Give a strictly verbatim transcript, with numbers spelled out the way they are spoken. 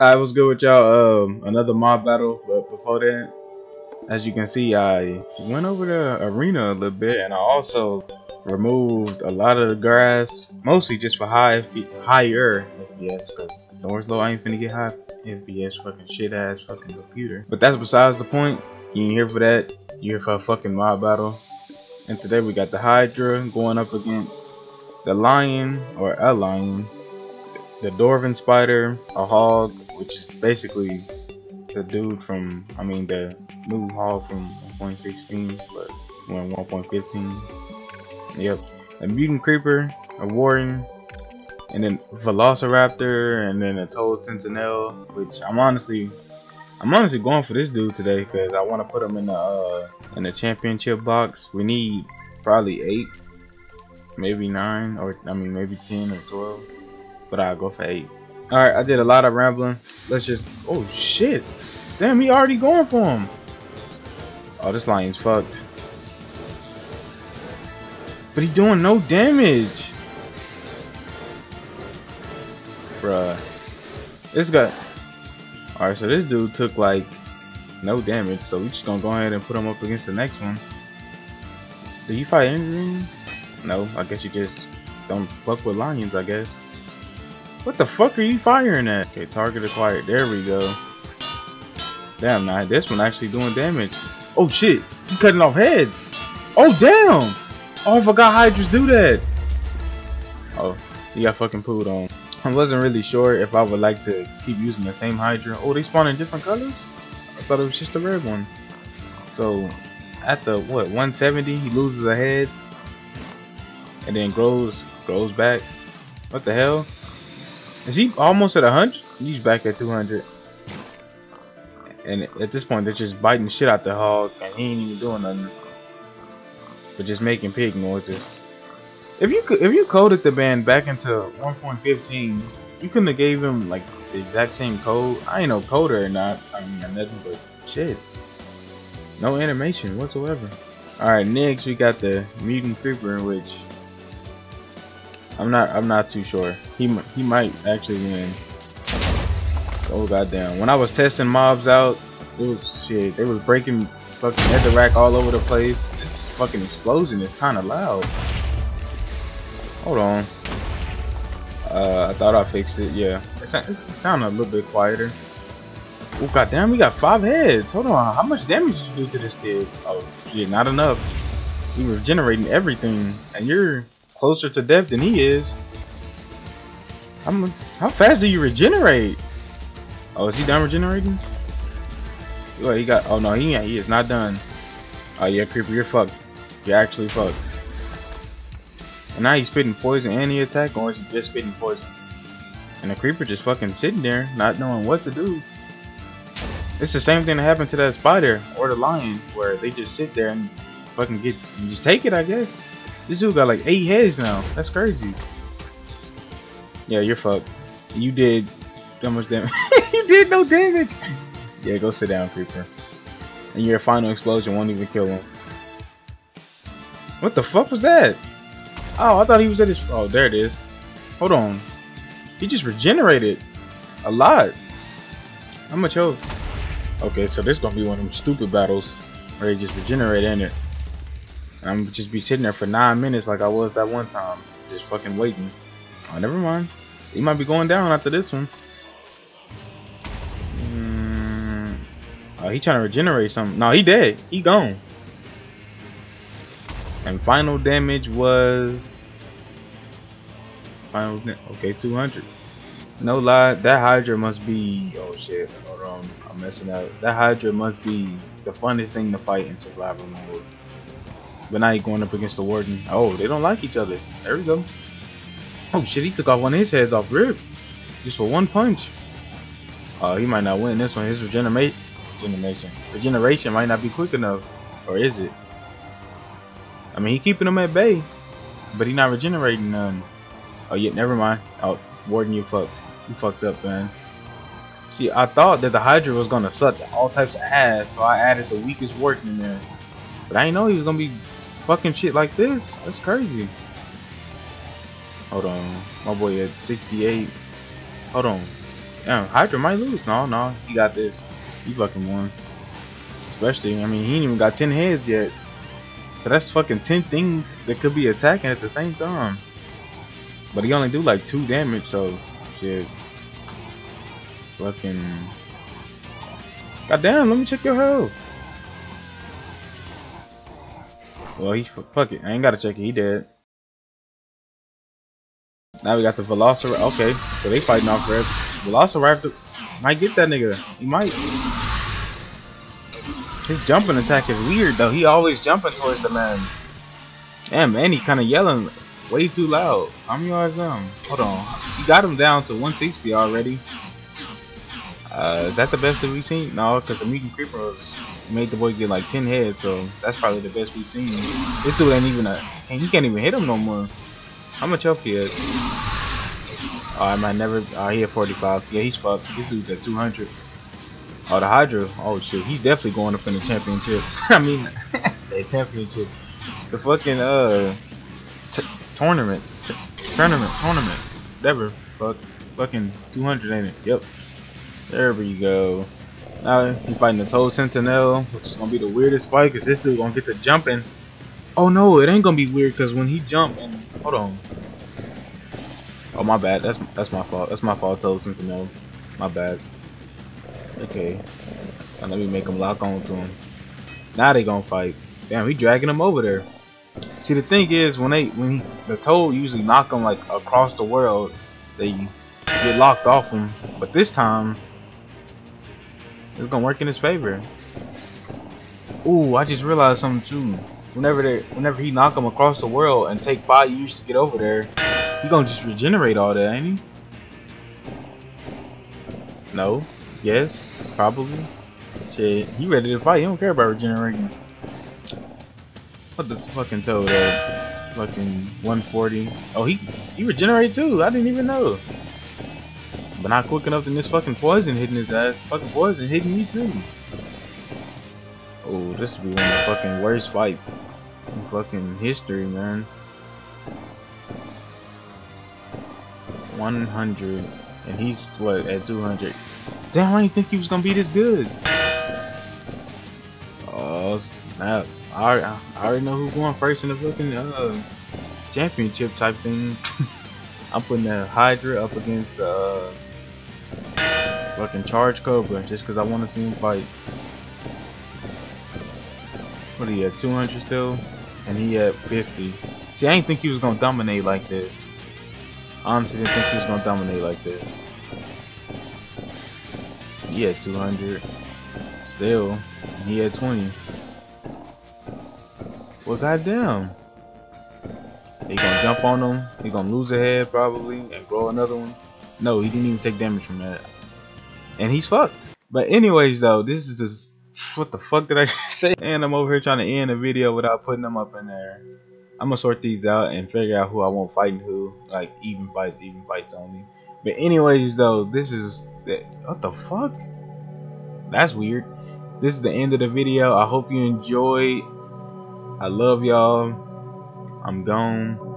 I was good with y'all. Um, another mob battle, but before that, as you can see, I went over the arena a little bit, and I also removed a lot of the grass, mostly just for high higher F P S, because doors low, I ain't finna get high F P S fucking shit ass fucking computer. But that's besides the point. You ain't here for that. You here for a fucking mob battle. And today we got the Hydra going up against the Lion, or a Lion, the Dwarven Spider, a Hog, which is basically the dude from, I mean the new Hog from one point sixteen, but when one point fifteen. Yep. A Mutant Creeper, a Warrior, and then Velociraptor, and then a Toad Sentinel, which I'm honestly I'm honestly going for this dude today because I want to put him in the uh, in the championship box. We need probably eight, maybe nine, or I mean maybe ten or twelve, but I'll go for eight. All right, I did a lot of rambling. Let's just oh shit, damn, he already going for him. Oh, this Lion's fucked, but he doing no damage, bruh. This guy. Alright, so this dude took like no damage, so we just gonna go ahead and put him up against the next one. Did you fight anything? No, I guess you just don't fuck with lions, I guess. What the fuck are you firing at? Okay, target acquired. There we go. Damn, nah, this one actually doing damage. Oh shit, you cutting off heads. Oh damn! Oh, I forgot Hydras do that. Oh, he got fucking pooed on. I wasn't really sure if I would like to keep using the same Hydra. Oh, they spawn in different colors? I thought it was just the red one. So, at the, what, one seventy, he loses a head. And then grows, grows back. What the hell? Is he almost at one hundred? He's back at two hundred. And at this point, they're just biting shit out the Hog. And he ain't even doing nothing. But just making pig noises. If you could, if you coded the band back into one point fifteen, you couldn't have gave him like the exact same code. I ain't no coder or not. I mean, I'm nothing but shit. No animation whatsoever. All right, next we got the Mutant Creeper, which I'm not, I'm not too sure. He he might actually win. Oh goddamn! When I was testing mobs out, it was shit. They was breaking fucking netherrack all over the place. This fucking explosion is kind of loud. Hold on. Uh, I thought I fixed it. Yeah, it, sound, it sounded a little bit quieter. Oh goddamn, we got five heads. Hold on, how much damage did you do to this kid? Oh shit, not enough. We were generating everything, and you're closer to death than he is. I'm. How fast do you regenerate? Oh, is he done regenerating? Well, he got. Oh no, he ain't, he is not done. Oh yeah, creeper, you're fucked. You're actually fucked. And now he's spitting poison and he attack, or is he just spitting poison? And the creeper just fucking sitting there, not knowing what to do. It's the same thing that happened to that spider or the lion, where they just sit there and fucking get, and just take it, I guess. This dude got like eight heads now. That's crazy. Yeah, you're fucked. You did so much damage. You did no damage. Yeah, go sit down, creeper. And your final explosion won't even kill him. What the fuck was that? Oh, I thought he was at his. Oh, there it is. Hold on. He just regenerated a lot. How much health? Okay, so this is gonna be one of them stupid battles where he just regenerate in it. And I'm just be sitting there for nine minutes like I was that one time, just fucking waiting. Oh, never mind. He might be going down after this one. Mm. Oh, he trying to regenerate something. No, he dead. He gone. And final damage was final. Okay, two hundred. No lie, that Hydra must be. Oh shit! Hold on, I'm messing up. That Hydra must be the funnest thing to fight in survival mode. But now he's going up against the Warden. Oh, they don't like each other. There we go. Oh shit! He took off one of his heads off rip, just for one punch. Oh, uh, he might not win this one. His regeneration, regeneration, regeneration might not be quick enough, or is it? I mean, he keeping them at bay, but he not regenerating none. Oh yeah, never mind. Oh, Warden, you fucked. You fucked up, man. See, I thought that the Hydra was gonna suck all types of ass, so I added the weakest Warden in there. But I didn't know he was gonna be fucking shit like this. That's crazy. Hold on, my boy at sixty-eight. Hold on, Damn, Hydra might lose. No, no, he got this. He fucking won. Especially, I mean, he ain't even got ten heads yet. So that's fucking ten things that could be attacking at the same time. But he only do like two damage, so shit. Fucking. Goddamn, let me check your health. Well, he fuck it. I ain't gotta check it. He dead. Now we got the Velociraptor. Okay, so they fighting off Rev. Velociraptor might get that nigga. He might. His jumping attack is weird though. He always jumping towards the man. Damn, man, he kind of yelling way too loud. How many yards down? Hold on. You got him down to one sixty already. Uh, is that the best that we've seen? No, because the mutant creeper made the boy get like ten heads, so that's probably the best we've seen. This dude ain't even a. He can't even hit him no more. How much health he has? Oh, I might never. Oh, he at forty-five. Yeah, he's fucked. This dude's at two hundred. Oh, the Hydra. Oh, shit. He's definitely going up in the championship. I mean, say championship. The fucking, uh, t tournament. T tournament. Tournament. Whatever. Fuck. Fucking two hundred, ain't it? Yep. There we go. Now he's fighting the Toad Sentinel, which is going to be the weirdest fight because this dude going to get to jumping. Oh, no. It ain't going to be weird because when he jump and. Hold on. Oh, my bad. That's that's my fault. That's my fault, Toad Sentinel. My bad. Okay. Now let me make him lock on to him. Now they gonna fight. Damn, he dragging him over there. See, the thing is, when they when he, the Toad usually knock him like across the world, they get locked off him. But this time, it's gonna work in his favor. Ooh, I just realized something too. Whenever they whenever he knock him across the world and take five years to get over there. He gonna just regenerate all that, ain't he? No. Yes. Probably. Shit. He ready to fight. He don't care about regenerating. What the fucking Toad at? Fucking one forty. Oh, he he regenerate too. I didn't even know. But not quick enough than this fucking poison hitting his ass. Fucking poison hitting me too. Oh, this would be one of the fucking worst fights in fucking history, man. one hundred, and he's what at two hundred. Damn, I didn't think he was gonna be this good. Oh snap! I, I already know who's going first in the fucking uh, championship type thing. I'm putting the Hydra up against the uh, fucking Charge Cobra just because I want to see him fight. What are you at? two hundred still, and he at fifty. See, I didn't think he was gonna dominate like this. Honestly, didn't think he was gonna dominate like this. He had two hundred. Still, he had twenty. Well, goddamn. He gonna jump on him. He gonna lose a head probably and grow another one. No, he didn't even take damage from that. And he's fucked. But anyways, though, this is just what the fuck did I say? And I'm over here trying to end the video without putting them up in there. I'm gonna sort these out and figure out who I want fighting who, like even fights, even fights only. But anyways, though, this is what the fuck? That's weird. This is the end of the video. I hope you enjoyed. I love y'all. I'm gone.